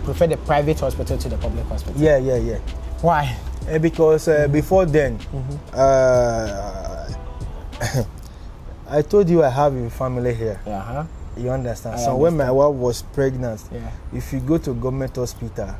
you prefer the private hospital to the public hospital? Yeah, yeah, yeah. Why? Because before then, I told you I have a family here. Uh-huh. You understand? So when my wife was pregnant, if you go to government hospital,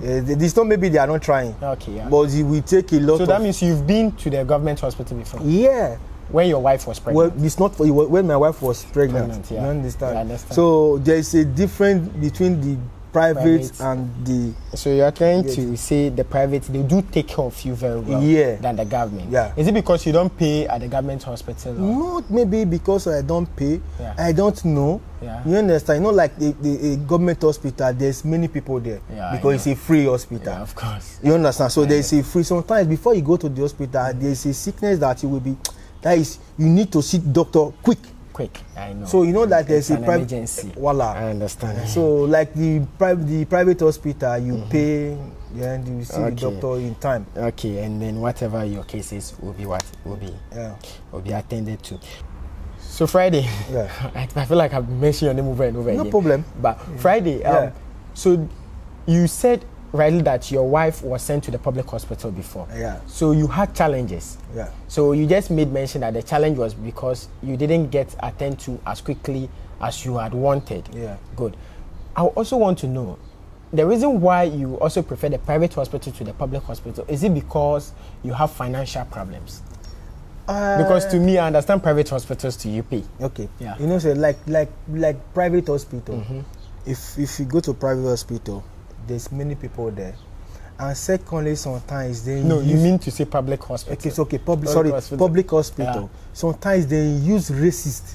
this time maybe they are not trying. Okay. Yeah. But it will take a lot. So that means you've been to the government hospital before? Yeah. When your wife was pregnant? Well, it's not for you. When my wife was pregnant, you understand? Yeah, I understand. So there is a difference between the private and the... So you are trying to say the private, they do take care of you very well than the government. Yeah. Is it because you don't pay at the government hospital? Or? Not maybe because I don't pay. Yeah. I don't know. Yeah. You understand? You know, like the government hospital, there's many people there because it's a free hospital. Yeah, of course. You understand? So there's a free... Sometimes before you go to the hospital, there's a sickness that you will be... That is, you need to see doctor quick. Quick, I know. So you know that there's a private emergency. Voila. I understand. So like the private hospital, you pay and you see the doctor in time. Okay, and then whatever your cases will be will be attended to. So Friday, I feel like I've mentioned your name over and over again. No problem. But Friday, so you said rightly that your wife was sent to the public hospital before. Yeah. So you had challenges. Yeah. So you just made mention that the challenge was because you didn't get attended to as quickly as you had wanted. Yeah. Good. I also want to know, the reason why you also prefer the private hospital to the public hospital, is it because you have financial problems? Because to me, I understand private hospitals to UP. Okay. Yeah. You know, so like private hospital, if you go to private hospital, there's many people there, and secondly, sometimes they you mean to say public hospital? Okay, it's okay. Public hospital. Yeah. Sometimes they use racist.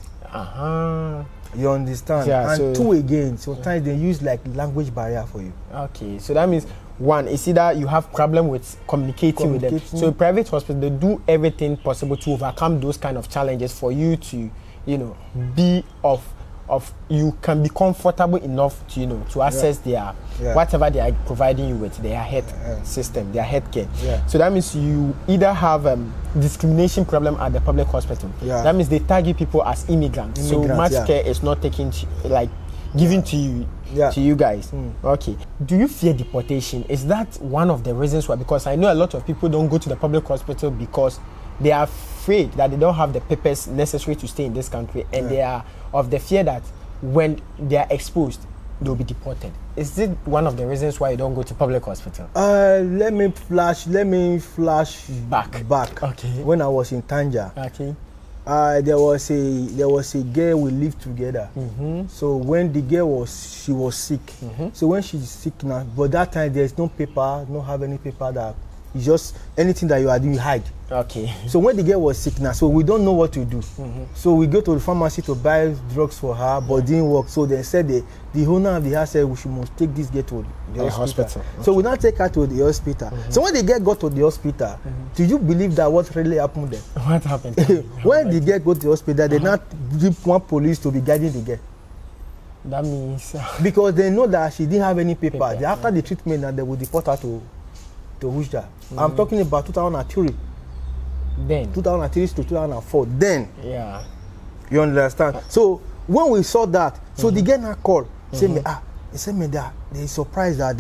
You understand? Yeah, and so two again, sometimes they use like language barrier for you. Okay, so that means one, it's either you have problem with communicating with them. So private hospital, they do everything possible to overcome those kind of challenges for you to, you know, be you can be comfortable enough to, you know, to access their whatever they are providing you with, their health system, their health care. Yeah. So that means you either have discrimination problem at the public hospital. Yeah. That means they target people as immigrants. So much care is not taken given to you guys. Okay. Do you fear deportation? Is that one of the reasons why? Because I know a lot of people don't go to the public hospital because they are afraid that they don't have the papers necessary to stay in this country, and they are of the fear that when they are exposed, they'll be deported. Is it one of the reasons why you don't go to public hospital? Let me flash back. Okay. When I was in Tanja, there was a girl we lived together. So when the girl was sick. So when she's sick now, but that time there's no paper, don't have any paper that. It's just anything that you are doing, you hide. Okay. So when the girl was sick now, so we don't know what to do. So we go to the pharmacy to buy drugs for her, but didn't work. So they said the owner of the house said we should must take this girl to the hospital. Okay. So we now take her to the hospital. So when the girl got to the hospital, do you believe that what really happened then? What happened? When the girl got to the hospital, they now give one police to be guiding the girl. That means because they know that she didn't have any paper. After the treatment, and they will deport her to Hujda. I'm talking about 2003. Then 2003 to 2004. Then you understand. So when we saw that, so the guy called, said me they said me that they surprised that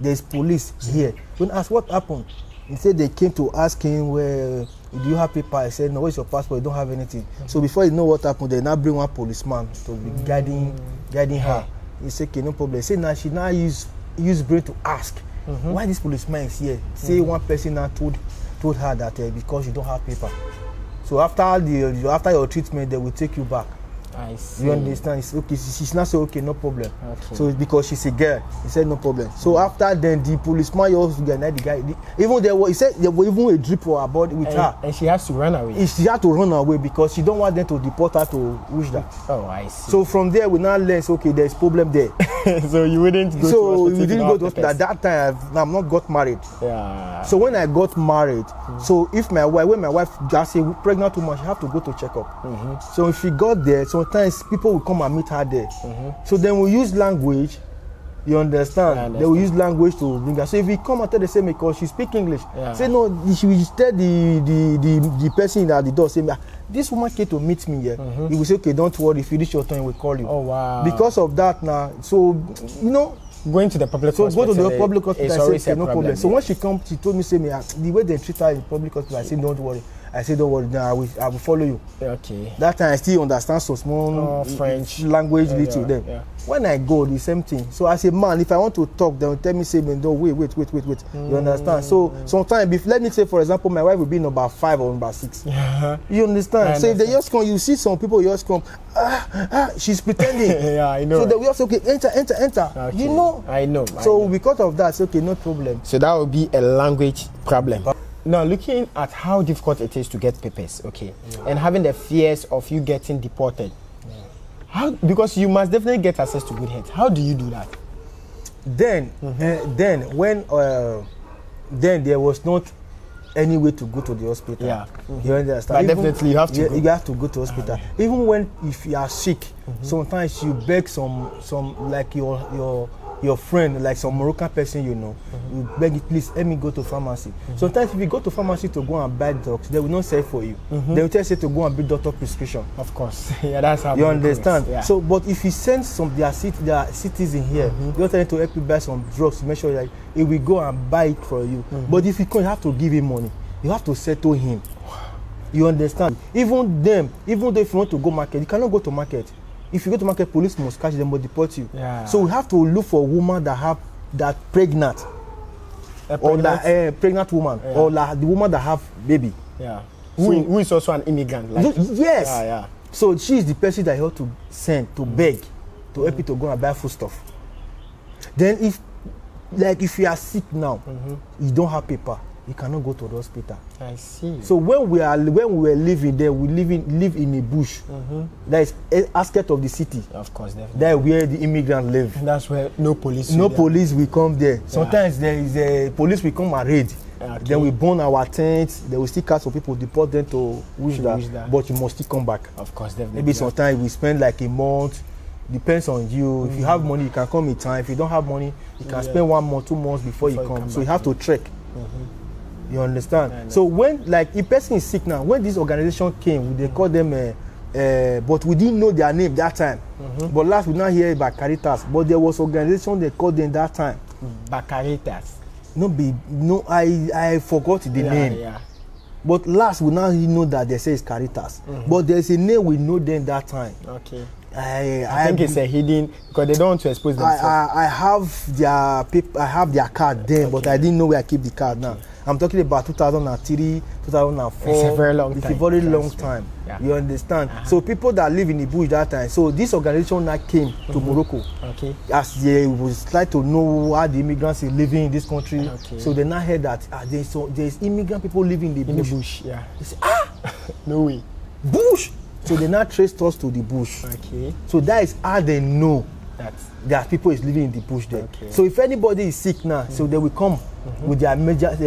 there's police here. When asked what happened, he said they came to ask him where do you have paper? I said no, where's your passport? You don't have anything. So before you know what happened, they now bring one policeman to be guiding her. He said okay, no problem. He said now she now use brain to ask. Why this policeman is here? Say one person now told her that because you don't have paper. So after your treatment, they will take you back. I see. You understand? It's okay. She's not saying okay, no problem. Okay. So because she's a girl, he said no problem. So after then, the policeman also denied the guy. Even he said there was even a drip for her body with her, and she has to run away. She had to run away because she don't want them to deport her to Hujda. Oh, I see. So from there, we now learn okay, there's problem there. So you wouldn't go. So you didn't go to hospital at that time. I've not got married. Yeah. So when I got married, so if when my wife just say pregnant woman, she have to go to checkup. So if she got there, sometimes people will come and meet her there. So then we use language. You understand? They will use language to bring her. So if we come and tell the same because she speak English, say no, she will tell the person at the door, say this woman came to meet me here. He will say okay, don't worry, finish your time, we will call you. Oh wow. Because of that now, so you know, going to the public hospital. So go to the public hospital. I said, no problem. So when she come, she told me, say, the way they treat her in public hospital, I said, don't worry. I said, don't worry, I will follow you. Okay. That time I still understand so small French language little then. Yeah. When I go, the same thing. So I say, man, if I want to talk, they'll tell me, say, man, don't wait. You understand? So sometimes, if let me say, for example, my wife will be number 5 or number 6. You understand? So if they just come, you see some people just come, she's pretending. Yeah, I know. So we also okay, enter. Okay. You know? I know. So because of that, okay, no problem. So that would be a language problem. Now, looking at how difficult it is to get papers, okay, and having the fears of you getting deported, because you must definitely get access to good health. How do you do that? Then, then there was not any way to go to the hospital. Yeah, you understand? But definitely, you have to. You have to go to hospital. Yeah. Even if you are sick, sometimes you beg some like your friend, like some Moroccan person, you know, you beg it, please let me go to pharmacy. Sometimes if you go to pharmacy to go and buy drugs, they will not sell for you. They will tell you to go and buy doctor prescription. Of course. Yeah, that's how you understand. Yeah. So, but if you send some their citizen here, they'll tell you to help you buy some drugs, make sure like it will go and buy it for you. But if you can't, you have to give him money. You have to settle him. You understand? Even them, even though if you want to go market, you cannot go to market. If you go to market, police must catch them or deport you. Yeah. So we have to look for a woman that pregnant, or that pregnant woman, or the woman that have baby. Yeah. Who is also an immigrant. Like yes. Yeah, yeah. So she is the person that you have to send to beg, to help you to go and buy food stuff. Then if you are sick now, you don't have paper, you cannot go to the hospital. I see. So when we were living there, we live in a bush. That is an outskirt of the city. Of course, definitely. That's where the immigrants live. And that's where no police will come there. Sometimes there is a police will come and raid. Okay. Then we burn our tents. They will still catch some people, deport them to Wujda. But you must still come back. Of course, definitely. Maybe sometimes we spend like a month. Depends on you. If you have money, you can come in time. If you don't have money, you can spend 1 month, 2 months before you come. So you have to trek. You understand? So when like a person is sick now, when this organization came, they called them, but we didn't know their name that time. But last we now hear about Caritas, but there was organization they called them that time. Caritas. No, I forgot the name. Yeah. But last we now know that they say it's Caritas. But there's a name we know them that time. Okay. I think it's a hidden because they don't want to expose themselves. I have their card there, but I didn't know where I keep the card now. I'm talking about 2003, 2004. It's a very long time. It's a very long time. Yeah. You understand? So people that live in the bush that time. So this organization that came to Morocco, as they was trying to know how the immigrants are living in this country. So they now heard that there's immigrant people living in the bush. Yeah. They say, no way, bush. So they now traced us to the bush. Okay. So that is how they know that people is living in the bush there. Okay. So if anybody is sick now, so they will come with their emergency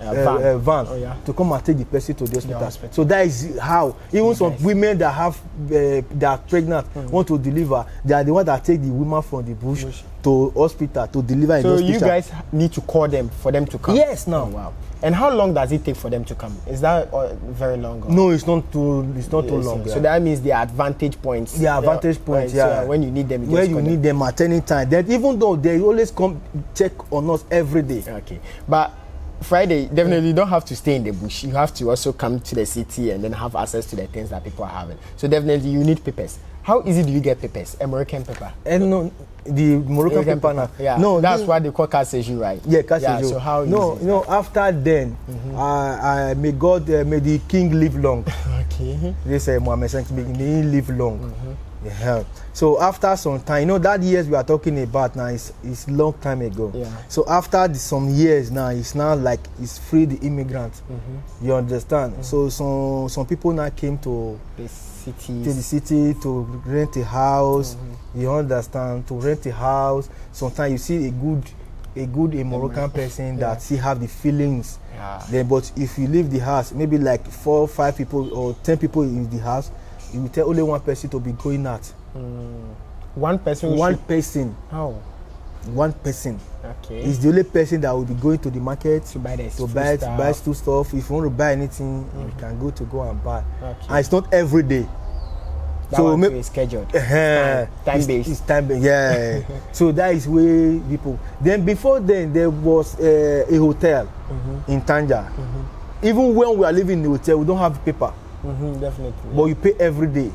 van to come and take the person to the hospital. So that is how even some women that have that are pregnant want to deliver. They are the ones that take the women from the bush to hospital to deliver. So you guys need to call them for them to come. Yes, now. Oh, wow. And how long does it take for them to come? Is that very long? Or? No, it's not too long. So that means the advantage points. The advantage points. Yeah. So when you need them. When you need them at any time. That even though they always come check on us every day. Okay, but Friday definitely you don't have to stay in the bush. You have to also come to the city and then have access to the things that people are having. So definitely you need papers. How easy do you get papers? American paper. And no, the Moroccan paper now. Yeah. No, that's why they call Kasseju, right? Yeah, Kasseju. Yeah, so how easy? No, after then, may God, may the king live long. Okay. They say Mohammed V, may he live long. Yeah. So after some time, that years we are talking about now is long time ago. Yeah. So after some years now, it's now like it's free the immigrant. You understand? So some people now came to the city to rent a house. You understand? To rent a house. Sometimes you see a Moroccan person that he have the feelings. Yeah. Then, but if you leave the house, maybe like 4 or 5 people or 10 people in the house. You will tell only one person to be going out. One person? One person. How? One person. Okay. It's the only person that will be going to the market to buy food stuff. If you want to buy anything, you can go and buy. Okay. And it's not every day. So maybe scheduled. Time-based. It's time-based. Yeah. So that is where people. Then before then there was a hotel in Tanga. Even when we are living in the hotel, we don't have paper. Definitely. But you pay every day.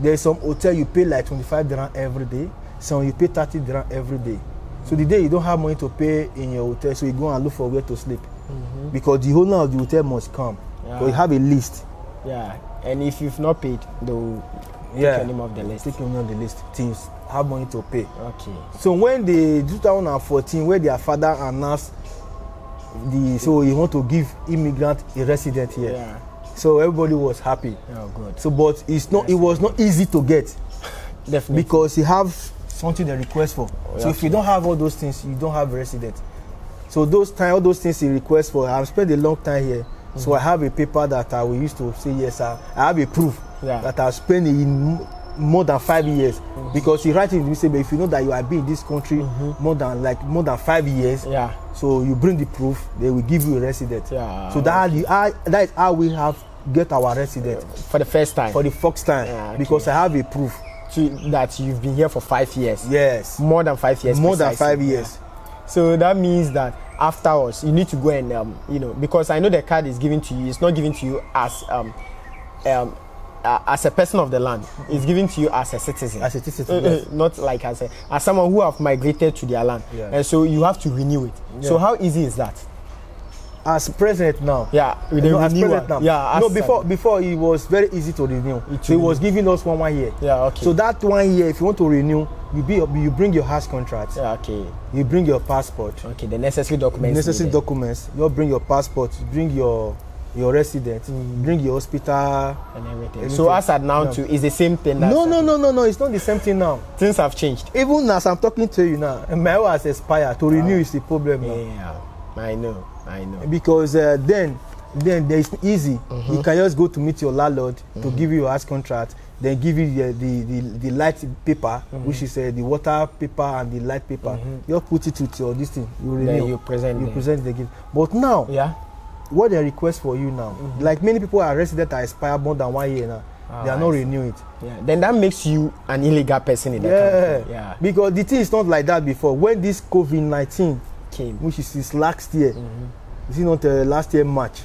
There's some hotel you pay like 25 dirham every day. Some you pay 30 dirham every day. So the day you don't have money to pay in your hotel, so you go and look for where to sleep. Because the owner of the hotel must come. So you have a list. And if you've not paid, they'll take your name off the list. Take your name off the list. Things have money to pay. Okay. So when the 2014, where their father announced the so he want to give immigrant a resident here. So everybody was happy. Oh good. So but it's not. It was not easy to get. Definitely. Because you have something they request for. So if you don't have all those things, you don't have a resident. So those time, all those things you request for, I've spent a long time here. So I have a paper that I will use to say yes. I have a proof that I've spent in more than 5 years. Because you write in the say, but if you know that you have been in this country more than 5 years, so you bring the proof, they will give you a resident. So that that is how we have get our resident for the first time. For the first time, because I have a proof that you've been here for 5 years. Yes, more than 5 years. More precisely. Than 5 years. So that means that afterwards you need to go and you know, because I know the card is given to you. It's not given to you as a person of the land. It's given to you as a citizen. As a citizen, not like as someone who have migrated to their land. And so you have to renew it. So how easy is that? As president now. As president now. No, before it was very easy to renew. So it was giving us one year. So that 1 year, if you want to renew, you bring your house contract. You bring your passport. The necessary documents. You bring your passport. You bring your residence. Bring your hospital and everything. So as at now too, is the same thing. No. It's not the same thing now. Things have changed. Even as I'm talking to you now, my wife has expired. To renew is the problem now. I know. Because then it's easy. You can just go to meet your landlord to give you your house contract, then give you the light paper, which is the water paper and the light paper. You put it with your this thing. You renew. Then you present. You present the gift. But now, what they request for you now, like many people are resident that expire more than 1 year now. They are not renewing it. Then that makes you an illegal person in that country. Because the thing is not like that before. When this COVID-19 came, which is his last year. Is it not last year March?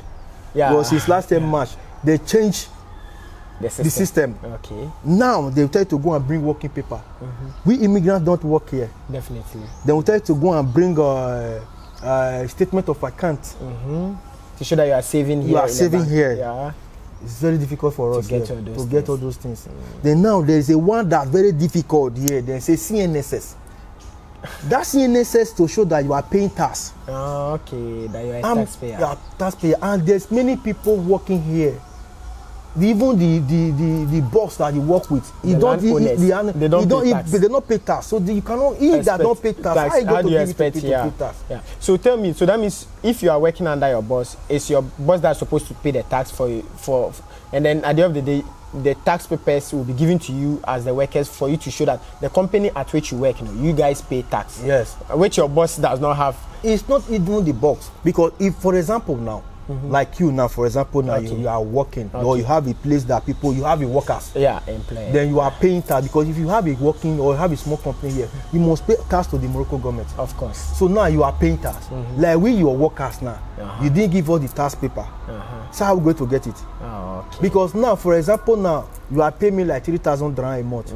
It was his last year March. They changed the system. Now they try to go and bring working paper. We immigrants don't work here. Definitely. They will try to go and bring a statement of account to show that you are saving here. You are saving here. It's very difficult for us to get all those things. Then now there is a one that's very difficult here. They say CNSS. That's NSS to show that you are paying tax. That you are a taxpayer. You are taxpayer, and there's many people working here. Even the boss that you work with, you don't eat. They don't pay tax, so you cannot eat that don't pay tax. How do you expect to pay tax? So tell me, so that means if you are working under your boss, it's your boss that's supposed to pay the tax for you, and then at the end of the day, the tax papers will be given to you as the workers for you to show that the company at which you work, you guys pay tax. Yes. Which your boss does not have. It's not even the box. Because if, for example, now, like you now, for example, now you are working or you have a place that people, you have a workers. Employee. Then you are paying tax. Because if you have a working or you have a small company here, you must pay tax to the Morocco government. Of course. So now you are paying tax. Like we, your workers now, you didn't give all the tax paper. So how are we going to get it? Because now, for example, now you are paying me like 3,000 dirham a month.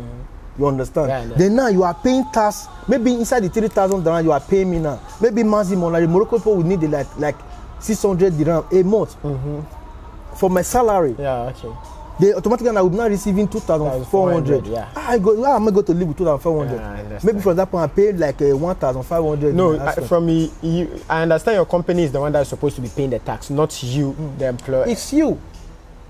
You understand? Then now you are paying tax. Maybe inside the 3,000 dirham you are paying me now. Maybe maximum, like the Morocco people would need like 600 dirham a month for my salary. They automatically I would not receiving 2,400. Where am I going to live with 2,400? Maybe from that point I pay like 1,500. No, I understand your company is the one that is supposed to be paying the tax, not you, the employer. It's you.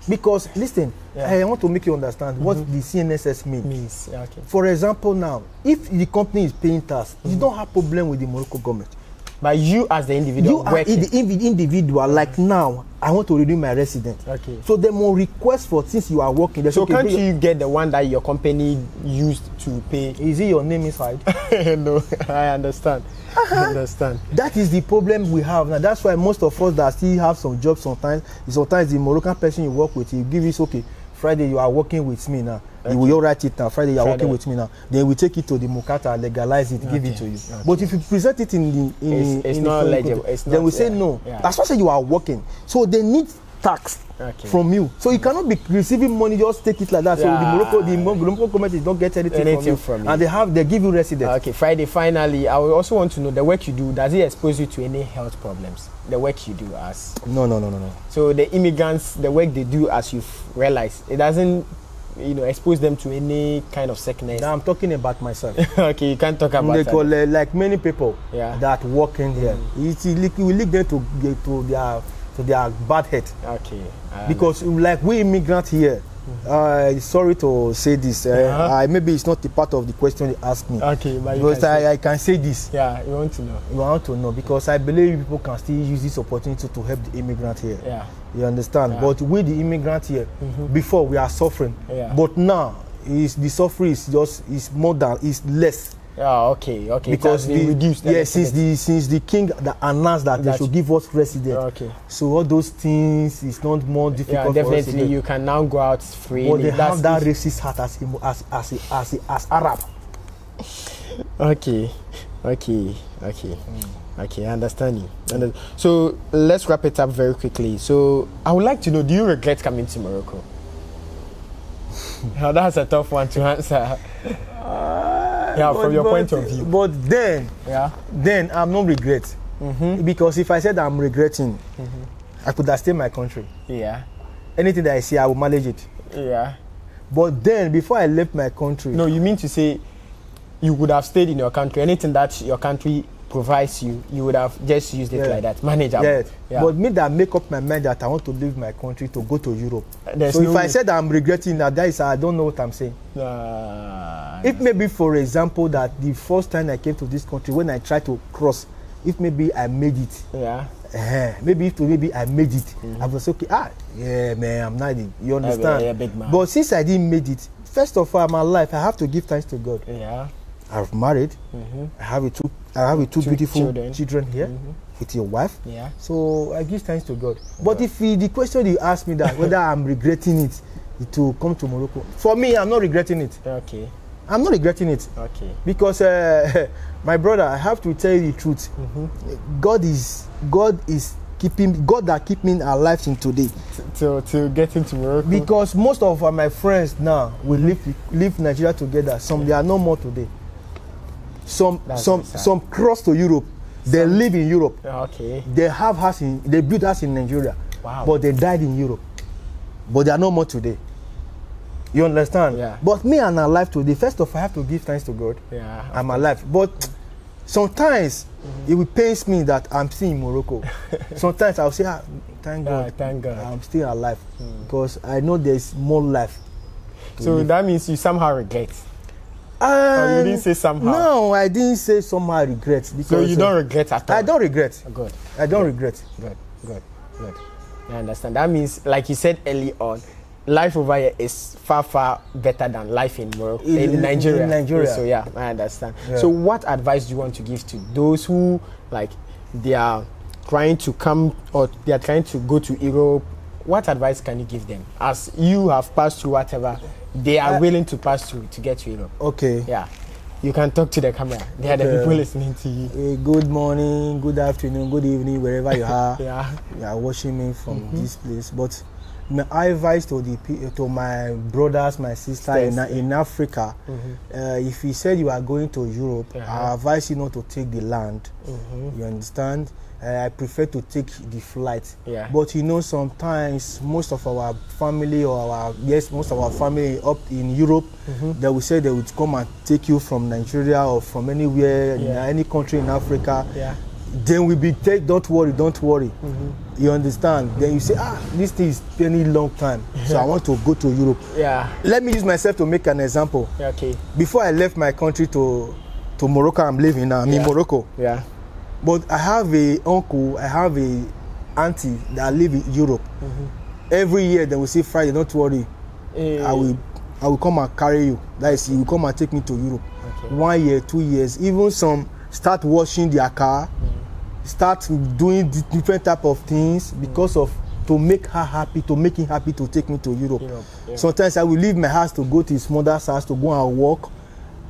Because listen, I want to make you understand what the CNSS means. For example, now, if the company is paying tax, you don't have problem with the Morocco government. But you as the individual, you are the individual. Like now, I want to renew my residence. So there more requests for since you are working. There's so can't you get the one that your company used to pay? Is it your name inside? No, I understand. I understand. That is the problem we have now. That's why most of us that still have some jobs sometimes. Sometimes the Moroccan person you work with, he give you Friday you are working with me now. Okay. You will all write it now. Friday, you are working with me now. Then we take it to the Mukata, legalize it, give it to you. Okay. But if you present it in the it's in not the legible. It's then not, we say no. Yeah. As long as you are working, so they need tax from you. So you cannot be receiving money, just take it like that. So the Morocco community don't get anything from you. And they give you residence. Okay, Friday, finally, I will also want to know the work you do, does it expose you to any health problems? The work you do as... No. So the immigrants, the work they do as you've realized, it doesn't, you know, expose them to any kind of sickness? Now I'm talking about myself. Okay, you can't talk about that. Like many people that work in here, it will lead them to their bad head. Okay. Because like we immigrants here, sorry to say this, maybe it's not the part of the question you asked me. Okay, but because I can say this. Yeah, you want to know. You want to know, because I believe people can still use this opportunity to help the immigrant here. Yeah. You understand? Yeah. But with the immigrant here, before we are suffering, but now the suffering is more than, is less. Okay. Because since the king that announced that they should give us residence, so all those things is not more difficult. Yeah, definitely, you can now go out freely. But they have that racist heart as Arab. Okay. I understand you. So let's wrap it up very quickly. So I would like to know: do you regret coming to Morocco? Now that's a tough one to answer. Yeah, but, from your point of view. But then I'm not regret. Because if I said I'm regretting, I could have stayed in my country. Yeah. Anything that I see, I will manage it. Yeah. But then, before I left my country... No, you mean to say you would have stayed in your country. Anything that your country provides you, you would have just used it like that. Manageable. Yes. Yeah. But me that make up my mind that I want to leave my country to go to Europe. I said I'm regretting that is, I don't know what I'm saying. It may be, for example, that the first time I came to this country, when I tried to cross, if maybe I made it. Yeah. Maybe I made it. I was okay. I'm not in. You understand? Yeah, big man. But since I didn't make it, first of all, my life, I have to give thanks to God. Yeah. I've married. I have two beautiful children here with your wife. Yeah. So I give thanks to God. But if the question you asked me that whether I'm regretting it to come to Morocco, for me, I'm not regretting it. Okay. I'm not regretting it. Okay. Because my brother, I have to tell you the truth. God that keep me alive in today. To get into Morocco. Because most of my friends now will leave Nigeria together. Some they are no more today. Some cross to Europe. They live in Europe. Okay. They have house they built house in Nigeria. Wow. But they died in Europe. But they are no more today. You understand? Yeah. But me, I'm alive today. First of all, I have to give thanks to God. Yeah. I'm alive. But sometimes it will pains me that I'm still in Morocco. Sometimes I'll say, thank God, I'm still alive. Because I know there's more life. So that means you somehow regret. You didn't say somehow. No, I didn't say somehow regret. So you don't regret at all? I don't regret. Good. I don't regret. Good. I understand. That means, like you said early on, life over here is far, far better than life in Morocco, in Nigeria. So yeah, I understand. So what advice do you want to give to those who, like, they are trying to come or they are trying to go to Europe? What advice can you give them, as you have passed through whatever they are willing to pass through to get to Europe? Okay. Yeah. You can talk to the camera. They are the people listening to you. Good morning, good afternoon, good evening, wherever you are. You are watching me from this place. But my advice to my brothers, my sisters in Africa, if you said you are going to Europe, I advise you not to take the land. You understand? I prefer to take the flight. But you know, sometimes most of our family or most of our family up in Europe, they will say they would come and take you from Nigeria or from anywhere, any country in Africa. Then we be take, don't worry. You understand? Then you say, this thing is any long time, so I want to go to Europe. Let me use myself to make an example. Before I left my country to Morocco, I'm living now. I'm in Morocco. But I have a uncle, I have a auntie that live in Europe. Every year they will say, Friday, don't worry, I will come and carry you. That is, you will come and take me to Europe. 1 year, 2 years, even some start washing their car, start doing different type of things because of to make her happy, to make him happy, to take me to Europe. Yeah. Sometimes I will leave my house to go to his mother's house to go and work.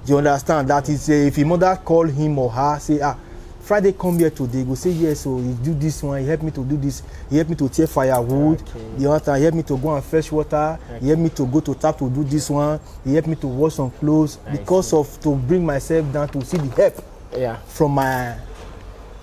Do you understand? That is, if his mother call him or her, say, ah, Friday come here today, go say, yes, so he do this one, he helped me to do this, he helped me to tear firewood, okay. You understand? He helped me to go and fetch water, okay. He helped me to go to tap to do this one, he helped me to wash some clothes, to bring myself down to see the help from my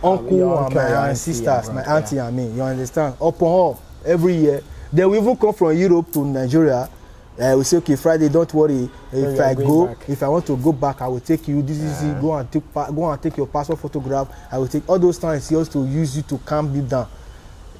uncle and my sisters, my auntie and me, you understand? Up on up, every year. Then we even come from Europe to Nigeria. We say, okay, Friday, don't worry. If I go, if I want to go back, I will take you. This is it. Go and take your passport photograph. I will take all those times just to use you to calm you down.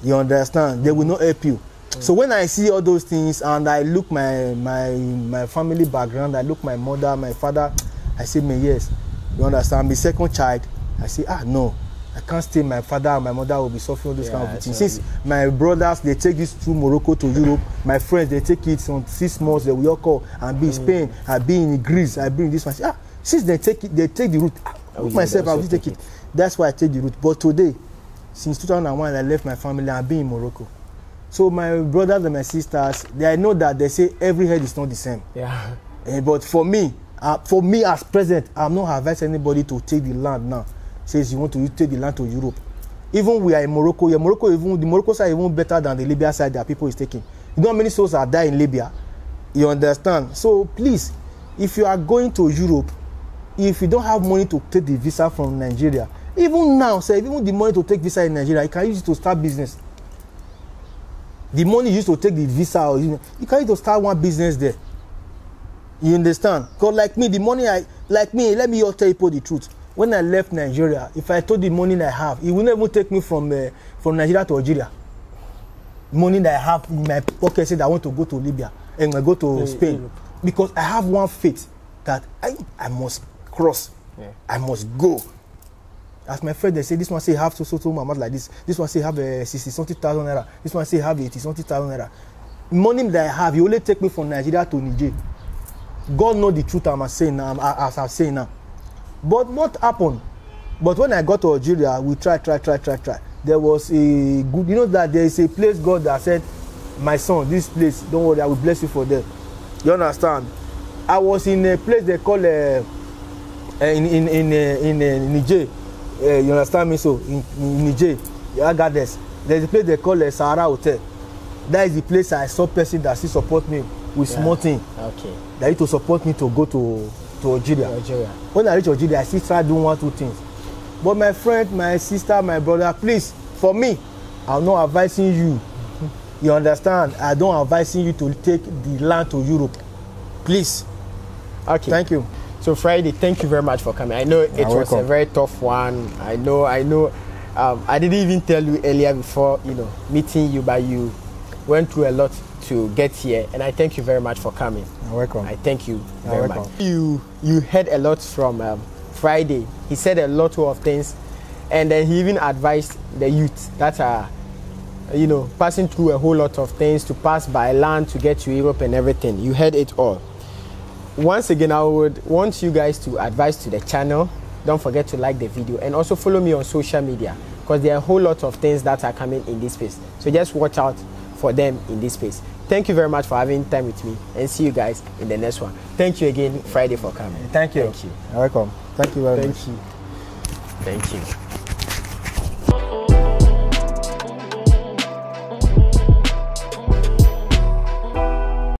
You understand? They will not help you. So when I see all those things and I look my family background, I look my mother, my father, I say, me, yes. You understand? My second child, I say, ah, no. I can't stay. My father and my mother will be suffering those kind of things. Since my brothers, they take this to Morocco, to Europe. My friends, they take it on 6 months. They will all call and be in Spain, I be in Greece, I bring this one. Ah, since they take it, they take the route. Myself, I will take it. That's why I take the route. But today, since 2001, I left my family and been in Morocco. So my brothers and my sisters, I know that they say every head is not the same. Yeah. But for me as president, I'm not advising anybody to take the land now. Says you want to take the land to Europe. Even we are in Morocco, the Morocco side is even better than the Libya side that people is taking. You know how many souls are dying in Libya? You understand? So please, if you are going to Europe, if you don't have money to take the visa from Nigeria, even now, say, even the money to take visa in Nigeria, you can use it to start business. The money used to take the visa, you can use it to start one business there. You understand? Because like me, let me all tell you the truth. When I left Nigeria, if I told the money I have, it would never take me from Nigeria to Algeria. Money that I have in my pocket said I want to go to Libya and I go to Spain. Europe. Because I have one faith that I must cross. Yeah. I must go. As my friend, they say, this one say have so amount like this. This one say have 60,000 naira. This one say have 80,000 naira. Money that I have, it only take me from Nigeria to Niger. God knows the truth I'm saying now, as I'm saying now. But what happened? But when I got to Algeria, we try. There was a good, that there is a place God that said, my son, this place, don't worry, I will bless you for that. You understand? I was in a place they call in Niger. You understand me? So in Niger, Agadez, there's a place they call Sahara Hotel. That is the place I saw person that still support me with small thing. Okay. They used to support me to go to Algeria. When I reach Algeria, I still try doing 1-2 things. But my friend, my sister, my brother, please, for me, I'm not advising you. You understand? I don't advising you to take the land to Europe. Please. Okay. Thank you. So Friday, thank you very much for coming. I know it was a very tough one. I know. I didn't even tell you earlier before, meeting you, but you went through a lot to get here, and I thank you very much for coming. You're welcome. I thank you very much. You heard a lot from Friday. He said a lot of things, and then he even advised the youth that are, passing through a whole lot of things to pass by land to get to Europe and everything. You heard it all. Once again, I would want you guys to advise to the channel. Don't forget to like the video and also follow me on social media, because there are a whole lot of things that are coming in this space. So just watch out for them in this space. Thank you very much for having time with me, and see you guys in the next one. Thank you again, Friday, for coming. Thank you. Thank you. Welcome. Thank you very much. Thank you.